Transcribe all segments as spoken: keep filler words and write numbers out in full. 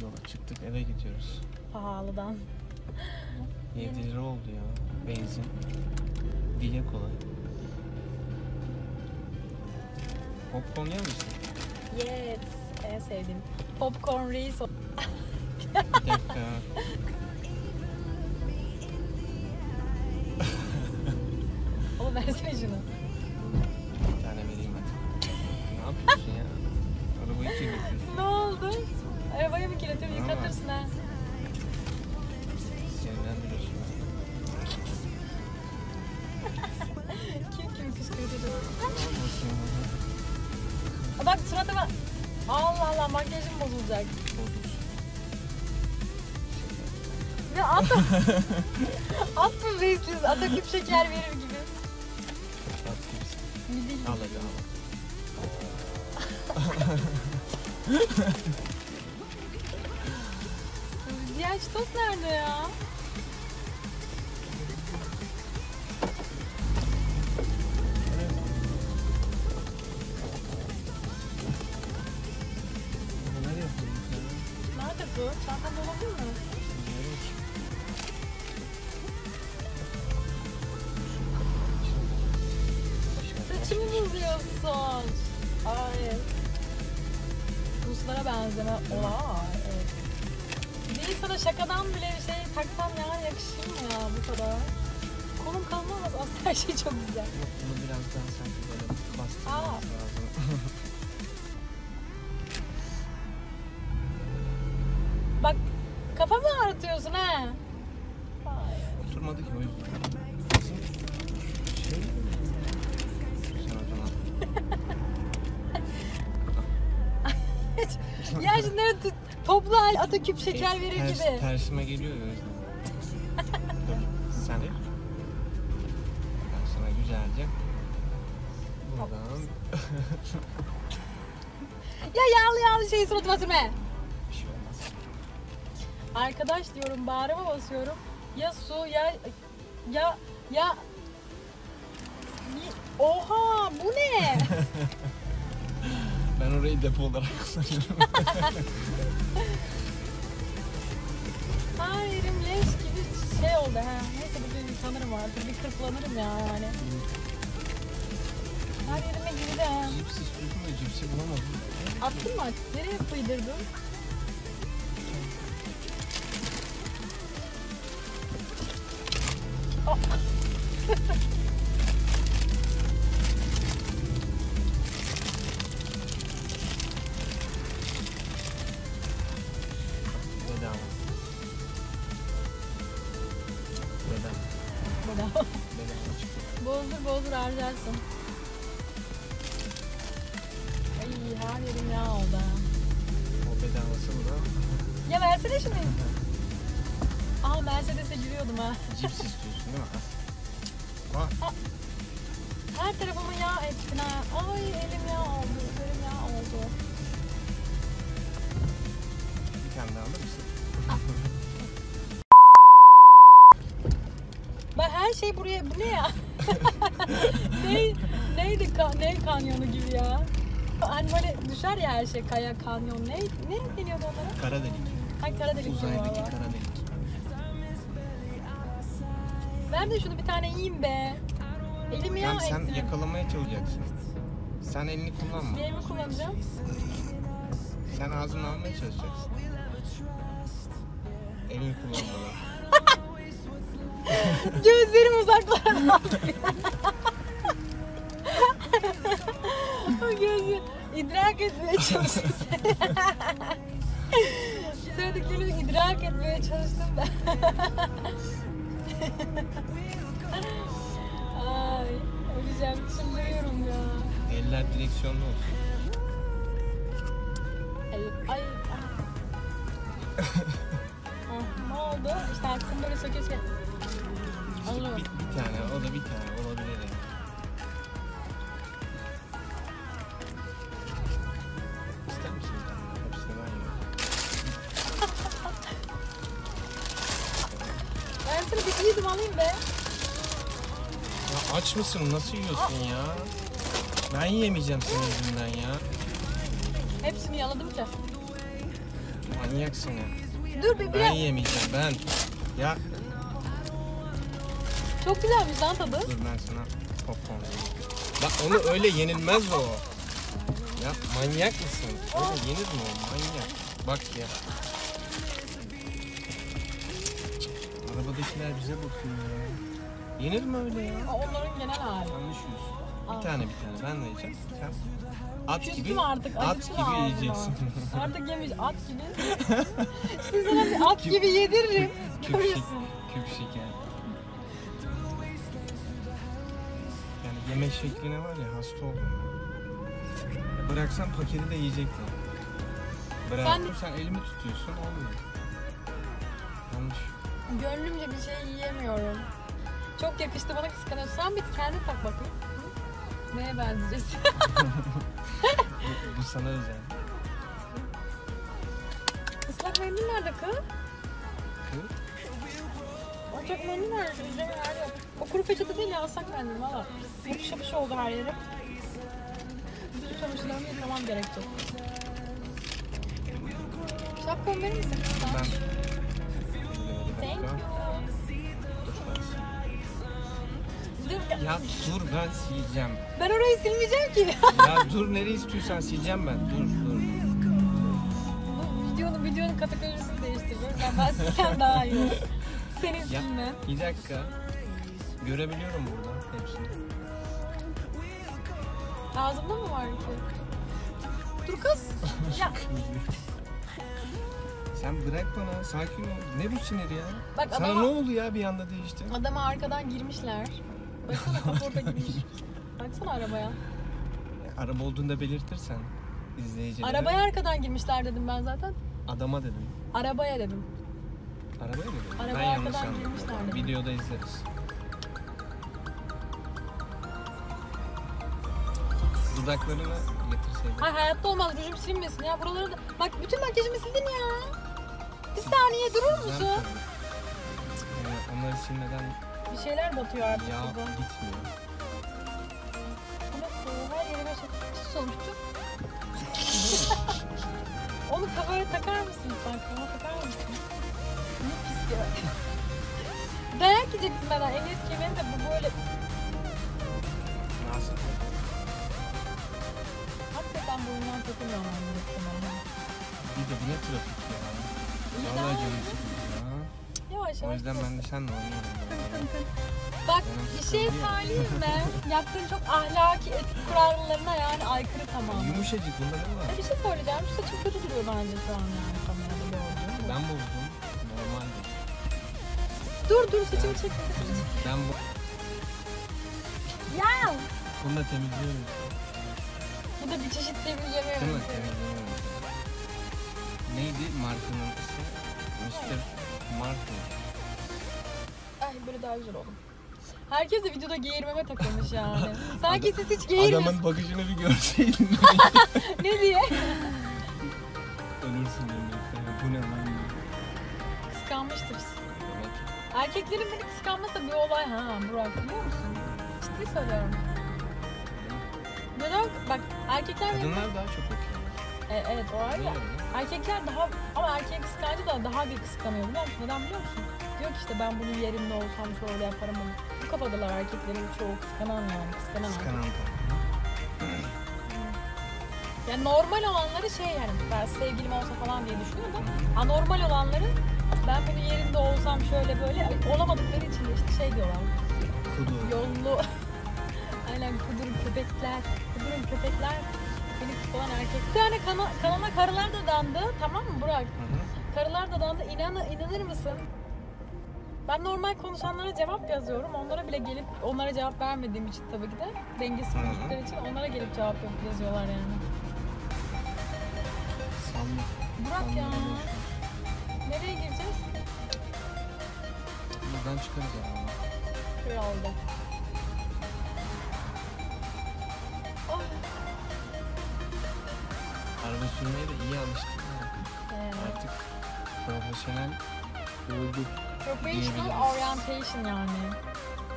Yola çıktık, eve gidiyoruz. Pahalıdan. yedi lira oldu ya. Benzin. Dile kolay. Popcorn yer misin? Yes. En sevdiğim. Popcorn reis. Bir dakika. Oğlum versene şunu. Bir tane vereyim hadi. Ne yapıyorsun ya? Arabayı kirletiyorsun. Ne oldu? Arabayı mı kirletiyorum? Yıkatırsın ha. Sinirlendiriyorsun. Kim kimi kışkırtıyor? Bak surata bak. Allah Allah, makyajım bozulacak. Bozulsun. Ya at. At mı reisliyiz? Ata küp şeker verir gibi. At gibisin. Midilli. Al hadi al. Diğer çitos nerede ya? Çantam dolabilir mi? Evet. Saçımı bozuyorsun. Ay. Ruslara benzeme. Oha. Evet. Değil sana şakadan bile bir şey taksam ya, yakışır mı ya bu kadar? Kolum kalmaz. Aslında her şey çok güzel. Bunu birazdan sanki böyle bastırmamız lazım. Bak, kafamı ağrıtıyorsun ha. Oturmadı ki o yüzden. Şey mi? Sen oturmadın. Ya şimdi nerede toplu hal ata küp şeker verir ters, gibi. Tersime geliyor ya o yüzden. Sen de. Ben sana güzelce. Buradan. Ya yağlı yağlı şeyi suratıma sürme. Arkadaş diyorum, bağrıma basıyorum. Ya su ya ya ya. Oha, bu ne? Ben orayı depo olarak kullanıyorum. Her yerim leş gibi şey oldu ha. Neyse bugün sanırım artık bir kırplanırım ya yani. Her yerime girdi ha. Cipsi sürdüm ve cipsi bulamadım. Attın mı? Nereye fıydırdın? Bedava. Bedava. Bedava. Bozdur bozdur harcarsın. Ay her yerim yağ oldu ha. O bedavası burada. Ya versene şunu. Aha Mercedes'e giriyordum ha. Cips istiyorsun değil mi? Ha. Her tarafıma yağ ettin ha. Ay elim yağ oldu. Elim yağ oldu. Bir tane daha alır mısın? Bak her şey buraya. Bu ne ya? ne, neydi ka, ne kanyonu gibi ya? Hani böyle düşer ya her şey. Kaya, kanyon. Ne, ne deniyordu onlara? Kara delik. Ay kara delik. Uzaydaki kara delik. Ver de şunu bir tane yiyeyim be. Elimi ya. Sen etsin. Yakalamaya çalışacaksın. Sen elini kullanma. Elimi kullanacağım. Sen ağzını almaya çalışacaksın. Elini kullanmadan. Gözlerim uzaklara aldı. O gözü idrak etmeye çalıştım. Sıradakileri idrak etmeye çalıştım ben. Ay, öleceğim, çıldırıyorum ya. Eller direksiyonlu olsun. El, ay, ay. Ah, ne oldu? İşte aklım böyle söke söke. İşte bir, bir tane, o da bir tane olabilir. İster misin? Hepsini ben yiyorum. Ben sana bir yedim alayım be. Ya aç mısın? Nasıl yiyorsun Aa. ya? Ben yiyemeyeceğim senin yüzünden ya. Hepsini yaladım ki. manyaksın ya. Dur bir biraz. Ben yemeyeceğim ben. Ya. Çok güzelmiş lan tadı. Dur ben sana popcorn yiyeyim. Bak onu öyle yenilmez mi o? Ya manyak mısın? Öyle yenir mi o manyak? Bak ya. Arabadakiler bize bakıyor ya. Yenir mi öyle ya? Onların genel hali. Anlaşıyorsun. Bir Aa. tane bir tane ben de yiyeceğim. Sen at Küstüm gibi, artık, at gibi yiyeceksin. Artık yemiş at gibi. Size bir at gibi yediririm. Küp, küp, küp şeker. Yani yeme şekline var ya hasta oldum. Bıraksan paketi de yiyecektin. Bırakırsan sen elimi tutuyorsun olmuyor. Yanlış. Gönlümce bir şey yiyemiyorum. Çok yakıştı bana kıskanıyorsun. Sen bir kendine tak bakayım. Neye benzeyeceğiz? bu, bu sana özel. Islak mendil nerede kız? Kız? Ocak mendil nerede? Bizde bir yer yok. O kuru peçete değil ya, ıslak mendil valla. Yapış yapış oldu her yere. Bütün çamaşırlarımı yıkamam gerekecek. Şapkamı verir misin? Ben. Thank you. Ya dur ben sileceğim. Ben orayı silmeyeceğim ki. Ya dur nereye istiyorsan sileceğim ben. Dur dur. Bu videonun videonun kategorisini değiştiriyorum. Yani ben silsem daha iyi. Senin silme. Bir dakika. Görebiliyorum burada hepsini. Ağzımda mı var ki? Dur kız. Ya. Sen bırak bana, sakin ol. Ne bu sinir ya? Bak, sana adama, ne oldu ya bir anda değişti? Adama arkadan girmişler. Baksana kaporta girmiş. Baksana arabaya. Araba olduğunda belirtirsen izleyicilere. Arabaya arkadan girmişler dedim ben zaten. Adama dedim. Arabaya dedim. Arabaya mı dedim? Arabaya ben arkadan yanlış girmişler dedim. Videoda izleriz. Dudaklarını getirseydin. Hayır hayatta olmaz, rujum silinmesin ya. Buraları da... Bak bütün makyajımı sildim ya. Bir saniye durur musun? Ee, onları silmeden... Bir şeyler batıyor artık ya, burada. Ya gitmiyor. Nasıl? Her yerine şey... Sus olmuştu. Onu kafaya takar mısın? Bak ona takar mısın? Ne pis ya. Dayak yiyeceksin bana. Emniyet kemerini de bu böyle... Nasıl? Hakikaten boyundan takılmıyorum ben. Bir de bu ne trafik ya? Vallahi canım sıkıntı ya. Yavaş, o yüzden ben de senle oynuyorum. Bak bir şey söyleyeyim ben. Yaptığın çok ahlaki etik kurallarına yani aykırı tamam. Yumuşacık bunda ne var? E bir şey söyleyeceğim. Şu saçım kötü duruyor bence şu an yani kamerada böyle oldu. Ben bozdum. Normaldir. Dur dur saçımı çekme. Ben bu... Ya! Bunu da temizliyorum. Bu da bir çeşit temizlemiyor. Değil mi? Temizlemiyorum. Neydi markanın ismi? mister Martin. Ay böyle daha güzel oldu. Herkes de videoda geğirmeme takılmış yani. Sanki Adam, siz hiç geğirmiyorsunuz. Adamın bakışını bir görseydin. Ne diye? Ölürsün demek. Bu ne lan? Kıskanmıştır. Erkeklerin beni kıskanması da bir olay ha Burak, biliyor musun? Ciddi söylüyorum. Neden? Bak erkekler... Kadınlar benim... daha çok okuyor. E, evet o var ya. Erkekler daha, ama erkeğe kıskancı da daha bir kıskanıyor biliyor musun? Neden biliyor musun? Diyor ki işte ben bunun yerimde olsam şöyle yaparım ama bu kafadalar erkeklerin çoğu kıskanan yani kıskanan. Kıskanan yani. Yani normal olanları şey yani ben sevgilim olsa falan diye düşünüyorum da anormal olanları ben bunun yerimde olsam şöyle böyle olamadıkları için de işte şey diyorlar. Kudur. Yollu. Aynen kudurun köpekler. Kudurun köpekler. Falan erkek. Bir tane kana, kanama karılar da dandı, tamam mı Burak? Hı hı. Karılar da dandı, İnan, inanır mısın? Ben normal konuşanlara cevap yazıyorum, onlara bile gelip, onlara cevap vermediğim için tabii ki de dengesiz konuştukları için onlara gelip cevap yazıyorlar yani. Sandım. Burak Sandım. ya, nereye gireceğiz? Buradan çıkarız ya. Şöyle oldu. Araba sürmeye de iyi alıştık. Evet. Artık profesyonel oldu. Professional orientation yani.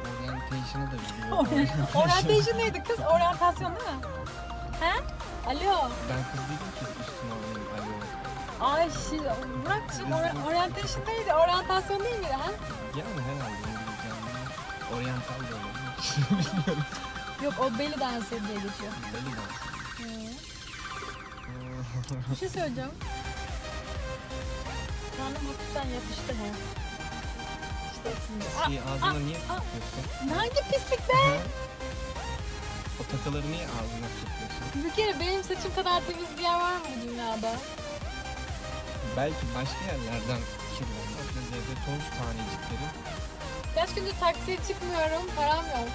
Orientation'ı da biliyorum. Orientation neydi kız? Orientasyon değil mi? He? Alo. Ben kız değilim ki üstüne alayım. Alo. Ay şey, Burak'cığım or oryantasyon neydi? Oryantasyon değil miydi ha? Yani herhalde. Yani. Oryantal da olabilir. Yok, o belly dansı diye geçiyor. Belly dansı. Hmm. Bir şey söyleyeceğim. Karnım hafiften yapıştı he. İşte şimdi. Ağzına aa, niye sıkıyorsun? Hangi pislik be? O takaları niye ağzına sıkıyorsun? Bir kere benim saçım kadar temiz bir yer var mı bu dünyada? Belki başka yerlerden kirli olmaz. Biz evde toz tanecikleri. Kaç gündür taksiye çıkmıyorum, param yok.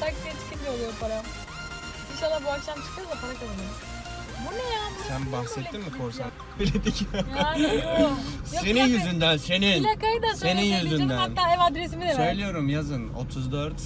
Taksiye çıkınca oluyor param. İnşallah bu akşam çıkarız da para kazanırız. Bu ne ya? Bu sen bahsettin mi korsan? Yani yok. Senin yok, yüzünden, senin. Plakayı da senin yüzünden. Hatta ev adresimi de ver. Söylüyorum yazın otuz dört.